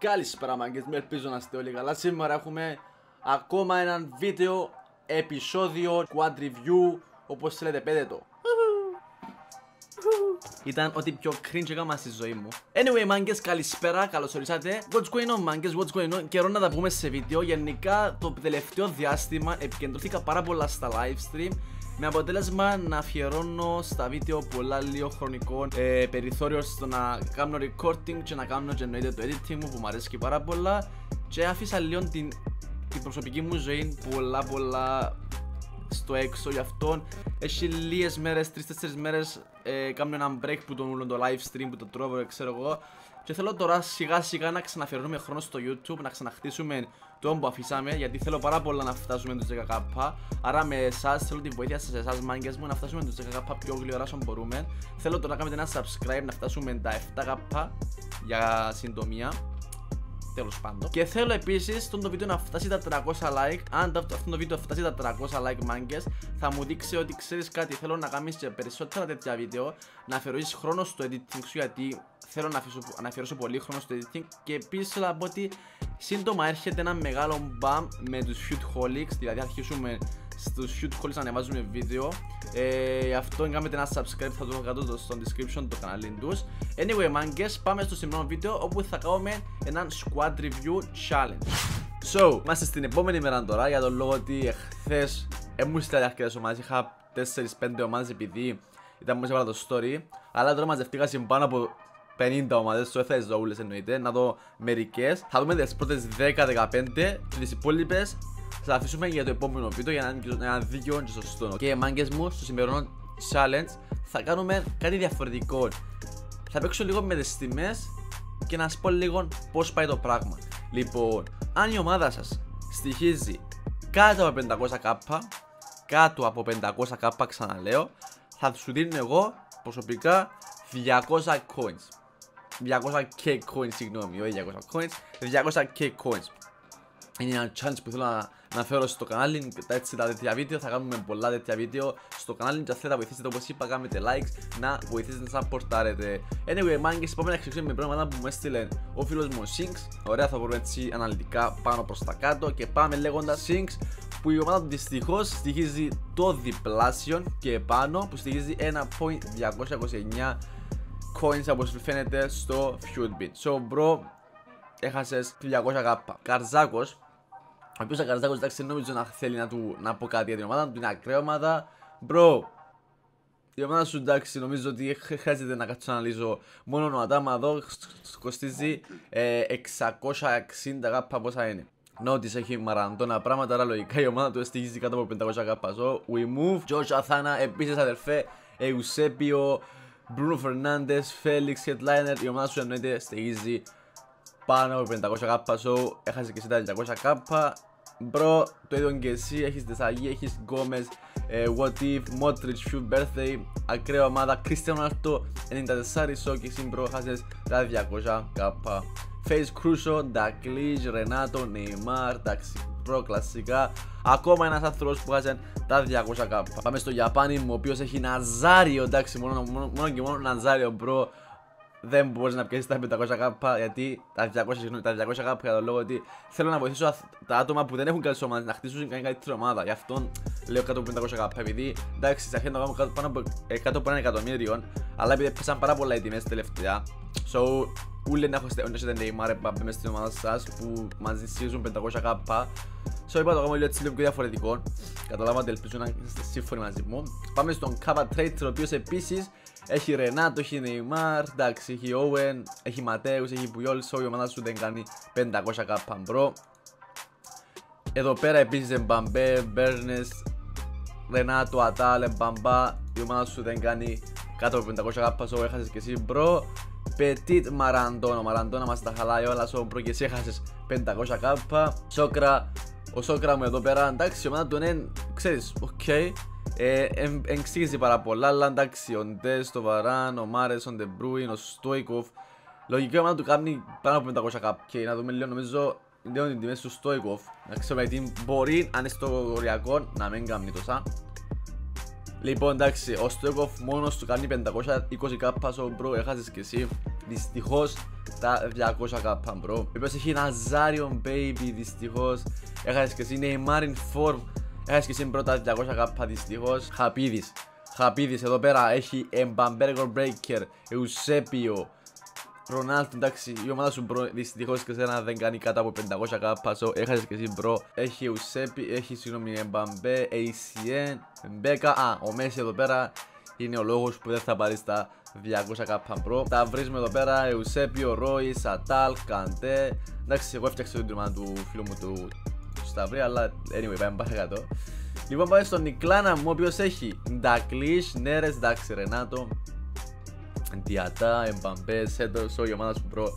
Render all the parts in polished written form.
Καλησπέρα μάγκες, με ελπίζω να είστε όλοι καλά. Σήμερα έχουμε ακόμα έναν βίντεο επεισόδιο quad review, όπως θέλετε, πέτε το. Ήταν ό,τι πιο cringe έκανα στη ζωή μου. Anyway μάγκες, καλησπέρα, καλώς ορίσατε. What's going on μάγκες, what's going on. Καιρό να τα πούμε σε βίντεο. Γενικά το τελευταίο διάστημα επικεντρωθήκα πάρα πολλά στα live stream, με αποτέλεσμα να αφιερώνω στα βίντεο πολλά λίγο χρονικό περιθώριο στο να κάνω recording και να κάνω εννοείται το editing μου που μου αρέσει πάρα πολλά, και άφησα λίγο την προσωπική μου ζωή πολλά στο έξω. Γι' αυτόν έχει λίγες μέρες, 3-4 μέρες κάνω ένα break που το live stream που το τρώω, ξέρω εγώ, και θέλω τώρα σιγά σιγά να ξαναφιερώνουμε χρόνο στο YouTube, να ξαναχτίσουμε το που αφήσαμε, γιατί θέλω πάρα πολλά να φτάσουμε τους 10K. Άρα με εσάς, θέλω τη βοήθεια σας, εσάς μάγκες μου, να φτάσουμε τους 10K πιο γλυωρά όσο μπορούμε. Θέλω τώρα να κάνετε ένα subscribe, να φτάσουμε τα 7K για συντομία, τέλος πάντων. Και θέλω επίσης το βίντεο να φτάσει τα 300 like. Αν αυτό το βίντεο φτάσει τα 300 like μάγκες, θα μου δείξει ότι ξέρεις κάτι, θέλω να κάνεις και περισσότερα τέτοια βίντεο, να αφιερώσεις χρόνο στο editing σου, γιατί θέλω να αφιερώσω πολύ χρόνο στο editing. Και επίσης θέλω να πω ότι σύντομα έρχεται ένα μεγάλο μπαμ με τους Futeholics, δηλαδή αρχίσουμε στους Futeholics να ανεβάζουμε βίντεο. Γι' αυτό κάνετε ένα subscribe, θα το έχω κάτω στο description το κανάλι τους. Anyway μάγκες, πάμε στο σημερινό βίντεο όπου θα κάνουμε έναν squad review challenge. So, είμαστε στην επόμενη μέρα τώρα, για τον λόγο ότι εχθές ήμουν σε αρκετές ομάδες, είχα 4-5 ομάδες επειδή ήταν μόλις έβαλα το story. Αλλά τώρα μαζευτήκα συμπάνω από 50 ομάδες, στο θα τις όλες εννοείται, να δω μερικές. Θα δούμε τις πρώτες 10-15 και τις υπόλοιπες θα αφήσουμε για το επόμενο βίντεο, για να είναι ένα δίκαιο και σωστό. Και μάγκες μου, στο σημερινό challenge θα κάνουμε κάτι διαφορετικό. Θα παίξω λίγο με τις τιμές και να σας πω λίγο πώς πάει το πράγμα. Λοιπόν, αν η ομάδα σας στοιχίζει κάτω από 500k, κάτω από 500k ξαναλέω, θα σου δίνω εγώ προσωπικά 200 coins. 200k coins, συγγνώμη, όχι 200 coins, 200k coins. Είναι ένα challenge που θέλω να φέρω στο κανάλι, έτσι τα τέτοια βίντεο, θα κάνουμε πολλά τέτοια βίντεο στο κανάλι, και αν θέλετε να βοηθήσετε, όπως είπα, κάνετε likes, να βοηθήσετε να σαπορτάρετε. Anyway μάγκες, πάμε να ξεκινήσουμε με πράγματα που μου έστειλε ο φίλος μου ο Sinks. Ωραία, θα βρούμε έτσι αναλυτικά πάνω προς τα κάτω και πάμε λέγοντας. Sinks, που η ομάδα του δυστυχώς στοιχίζει το διπλάσιο και πάνω, που στοιχίζει 1.229 coins όπως φαίνεται στο Futbeat. So bro, έχασες 200k. Καρζάκος, ο οποίος ο Καρζάκος, εντάξει, νόμιζε να θέλει να πω κάτι για την ομάδα του, είναι ακραία ομάδα. Bro, η ομάδα σου, εντάξει, νομίζω ότι χρειάζεται να κάτσω να αναλύσω μόνο ο Ατάμα εδώ, κοστίζει 660k πόσα είναι. Νότις έχει μαραντώνα πράγματα, αλλά λογικά η ομάδα του στοιχίζει κάτω από 500k. So, we move. George Αθάνα, επίσης αδερφέ, Εουσέπιο, Bruno Fernandes, Felix, Headliner, η ομάδα σου εννοείται στοιχίζει πάνω από 500k, so έχασε και εσύ τα 200k. Bro, το ίδιο και εσύ, έχεις Τεσσαγή, έχεις Γκόμες, What If, Modric, Few Birthday, ακραία ομάδα, Cristiano Ronaldo 94, so και εσύ bro έχασες τα 200k. Face Crucio, Ντακλίζ, Ρενάτο, Νεϊμάρ, εντάξει bro, κλασικά. Ακόμα ένας άνθρωπος που έχασε τα 200k. Πάμε στο Ιαπάνι μου, ο οποίος έχει Ναζάριο, εντάξει, μόνο και μόνο Ναζάριο bro. Δεν μπορείς να πιέσεις τα 500k, γιατί τα 200k, για τον λόγο ότι θέλω να βοηθήσω τα άτομα που δεν έχουν καλές ομάδες να χτίσουν καλύτερη ομάδα. Γι' αυτόν λέω κάτω από 500k, επειδή εντάξει, σε αρχήν να κάνω κάτω από 1 εκατομμύριο, αλλά επειδή πέσαν πάρα πολλά οι τιμές τελευταία. So, ούλοι να έχετε Neymar, Mbappé μες στην ομάδα σας που μαζί στηρίζουν 500k. So, είπα το κάνω λίγο διαφορετικό. Καταλάβατε, ελπίζω να είστε σύμφωνοι μαζί μου. Πάμε στον Kappa Trader, ο οποίος επίσης έχει Ρενάτο, έχει Neymar, εντάξει, έχει Owen, έχει Ματέους, έχει Πουγιόλ, so η ομάδα σου δεν κάνει 500k μπρο. Εδώ πέρα επίσης Μπαμπέ, Μπέρνες, Ρενάτο, Ατάλ, Μπαμπά, η ομάδα σου δεν κάνει κάτω από 500k, so έχασες και εσύ μπρο. Πετίτ Μαραντώνα, Μαραντώνα μας τα χαλάει όλα, so μπρο και εσύ έχασες 500k. Σόκρα, ο Σόκρα μου εδώ πέρα, εντάξει, η ομάδα του είναι, ξέρεις, οκ. Εξήγησε πάρα πολλά, αλλά εντάξει, ο Ντες, το Βαράν, ο Μάρες, ο Ντεμπρούιν, ο Στόικοφ. Λογική ομάδα του κάνει πάνω από 500k. Και να δούμε λίγο, νομίζω, λίγο την τιμή του Στόικοφ. Να ξέρω γιατί μπορεί, αν είναι στο οριακό, να μην κάνει τόσα. Λοιπόν, εντάξει, ο Στόικοφ μόνος του κάνει 520k, so bro, έχασες και εσύ. Δυστυχώς 200 καπά, μπρο. Επίσης έχει ένα Zarion Baby, δυστυχώς. Έχασες και εσύ, είναι η Marin Form. Έχασες και εσύ πρώτα 200 καπά, δυστυχώς. Χαπίδης, Χαπίδης, εδώ πέρα έχει Μπαμπέργο Breaker, Eusebio, Ρονάλτ, εντάξει, η ομάδα σου μπρο, δυστυχώς και εσένα δεν κάνει κάτω από 500 κάπα, έχασες και εσύ μπρο. Έχει Ουσέπι, έχει συγγνώμη Εμπαμπέ, ACN, Μπέκα, ο Μέση εδώ πέρα είναι ο λόγος που δεν θα πάρεις τα 200 κάπα μπρο. Τα βρίσκουμε εδώ πέρα, Ουσέπι, ο Ρόι, Σατάλ, Καντέ, εντάξει εγώ έφτιαξα το τμήμα του φίλου μου του Σταυρή, αλλά anyway πάμε παρακάτω. Λοιπόν πάμε στον Νικλάνα μου, ο οποίος έχει Ντακλίς, Νέρες, εντάξει Ρενάτο, Διατά, Εμπαμπέ, Σέντοσο, η ομάδα σου μπρο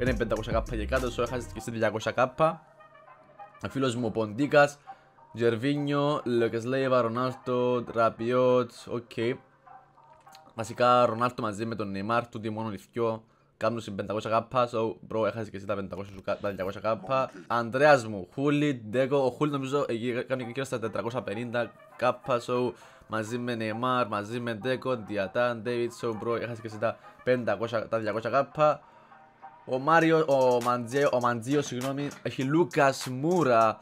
είναι 500 και κάτω, σου έχασες και σε 200 φίλος μου ο Ποντίκας, Τζερβίνιο, Λεκεσλέιβα, Ρονάλτο, Ραπιότ, οκ. Βασικά Ρονάλτο μαζί με τον Νεϊμάρ, τούτοι μόνο λιθκιό κάνουν σε 500 so μπρο έχασες και εσύ τα 200 Ανδρέας μου, Χούλι, Ντέκο, ο Χούλι νομίζω κάνει και κύριο στα 450 so μαζί με Neymar, μαζί με Deco, Diatan, Davidson, μπρο, έχασε και εσύ τα 200 ο Μάριο, ο Μαντζίο, συγγνώμη, έχει Λούκας Μούρα,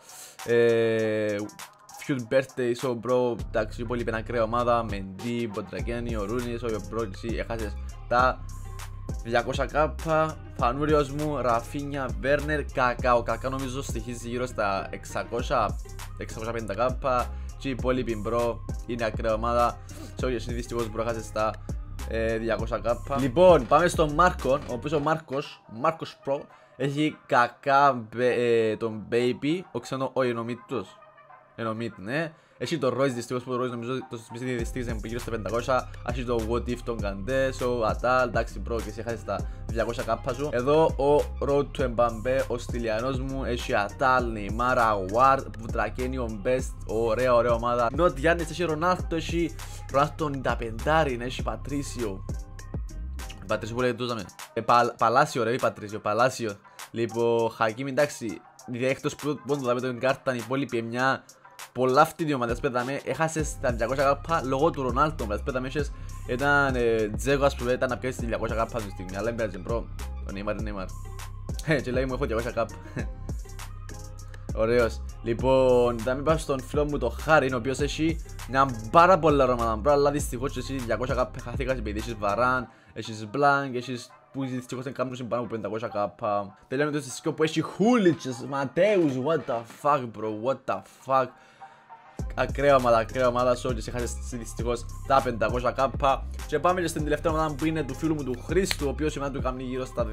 Feud Birthday, so μπρο, εντάξει, πολύ πεν ακραία ομάδα, Mendy, Μποντρακένι, ο Ρούνις, ο μπρο, έχασες τα 200 Φανούριος μου, Ραφίνια, Βέρνερ, Κακά, ο Κακά νομίζω στοιχίζει γύρω στα 600-650 και οι υπόλοιποι μπρο είναι ακραία ομάδα. Sorry, εσύ δυστυχώς μπρο έχασες τα 200 Λοιπόν, πάμε στον Μάρκον, ο οποίος ο Μάρκος, Μάρκος Pro, έχει Κακά, τον Baby, ο ξένο, ο Ενομίτος, Ενομίτ, ναι. Έχει τον Ρόις δυστυχώς, που το Ρόις νομίζω το σπίτι δυστυχώς είναι γύρω στα 500. Έχει τον What If, τον Καντέ, ο Ατάλ, εντάξει μπρο, και εσύ έχασες τα 200 κάπα σου. Εδώ ο Road to Mbappé, ο Στυλιανός μου, έχει Ατάλ, Νεϊμάρ, Αγουάρ, Βουτρακένιον, Best, ωραία ωραία ομάδα. Νότ Γιάννης, έχει Ρονάλτο, έχει Ρονάλτο 95, έχει Πατρίσιο. Πατρίσιο που λέγεται, Παλάσιο ρε, Πατρίσιο, Παλάσιο. Λοιπόν, Χακίμι, εντάξει, διέκτος που πόντο τον κάρτα, οι υπόλοιποι μια. Πολλά αυτή τη ομάδα πέταμε, έχασες τα 200 κάπα λόγω του Ρονάλτο. Πέταμε έχεις έναν Τζέκο ας πούμε, ήταν να πιάσεις 200 κάπα στη στιγμή, αλλά έμπαιζε μπρο, ο Νεϊμάρ είναι Νεϊμάρ και λέει μου έχω 200 κάπα. Ωραίος, λοιπόν θα μην πάω στον φίλο μου το Χάριν, ο οποίος έχει μια πάρα πολλά ρομάδα μπρο, αλλά δυστυχώς εσύ 200 κάπα χαθήκας επειδή έχεις Βαράν, έχεις Μπλάνκ, έχεις που δυστυχώς δεν κάνουν πάνω από 500 κάπα. Τελειώνει το συστικό που έχει Χούλιτς, Ματέους, what the fuck bro, what the fuck. Ακραία ομάδα, ακραία ομάδα, sorry, έχασες δυστυχώς τα 500 κάπα. Και πάμε και στην τελευταία ομάδα που είναι του φίλου μου του Χρήστου, ο οποίος σήμερα του κάνει γύρω στα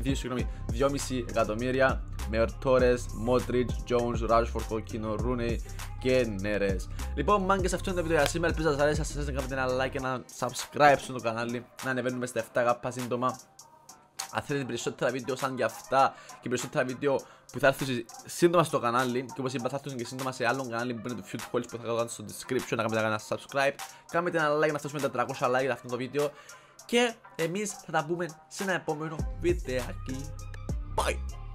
2,5 εκατομμύρια με Ορτόρες, Μότριτς, Τζόουνς, Ράσφορντ, Κοκκίνο, Ρούνεϊ και Νέρες. Λοιπόν, μάγκες, αυτό είναι το βίντεο για σήμερα. Ελπίζω να σας αρέσει. Σας κάνετε ένα like και ένα subscribe στο κανάλι. Να ανεβαίνουμε στα 7 κάπα σύντομα. Αν θέλετε περισσότερα βίντεο σαν και αυτά και περισσότερα βίντεο που θα έρθουν σύντομα στο κανάλι, και όπως είπα θα έρθουν και σύντομα σε άλλον κανάλι που είναι το Futeholics που θα κάνω στο description, να κάνετε ένα subscribe, κάνετε ένα like να φτάσουμε τα 300 like για αυτό το βίντεο και εμείς θα τα πούμε σε ένα επόμενο βιντεάκι. Bye!